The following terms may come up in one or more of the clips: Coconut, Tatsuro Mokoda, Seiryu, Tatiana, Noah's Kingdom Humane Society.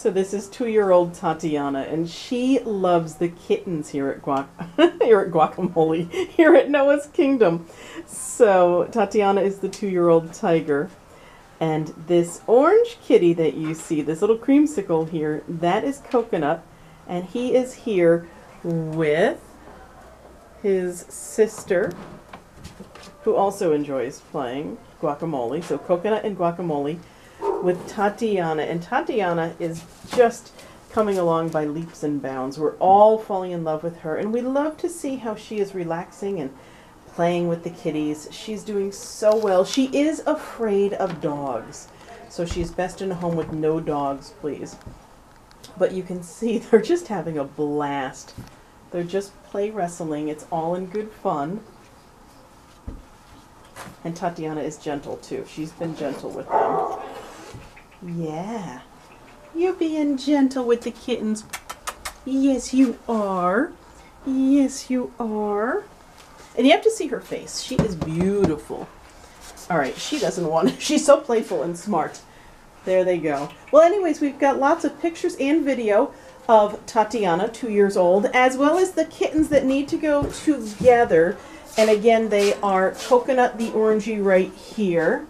So this is 2-year-old Tatiana, and she loves the kittens here at Guacamole, here at Noah's Kingdom. So Tatiana is the 2-year-old tiger, and this orange kitty that you see, this little creamsicle here, that is Coconut, and he is here with his sister, who also enjoys playing Guacamole. So Coconut and Guacamole with Tatiana, and Tatiana is just coming along by leaps and bounds. We're all falling in love with her, and we love to see how she is relaxing and playing with the kitties. She's doing so well. She is afraid of dogs, so she's best in a home with no dogs, please. But you can see they're just having a blast. They're just play wrestling. It's all in good fun. And Tatiana is gentle too. She's been gentle with them. Yeah, you're being gentle with the kittens. Yes, you are. Yes, you are. And you have to see her face. She is beautiful. All right, she doesn't want to. She's so playful and smart. There they go. Well, anyways, we've got lots of pictures and video of Tatiana, 2 years old, as well as the kittens that need to go together. And again, they are Coconut, the orangey right here,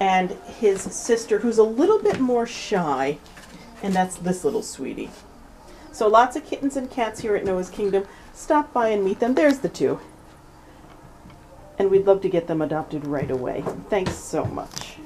and his sister, who's a little bit more shy, and that's this little sweetie. So lots of kittens and cats here at Noah's Kingdom. Stop by and meet them. There's the two. And we'd love to get them adopted right away. Thanks so much.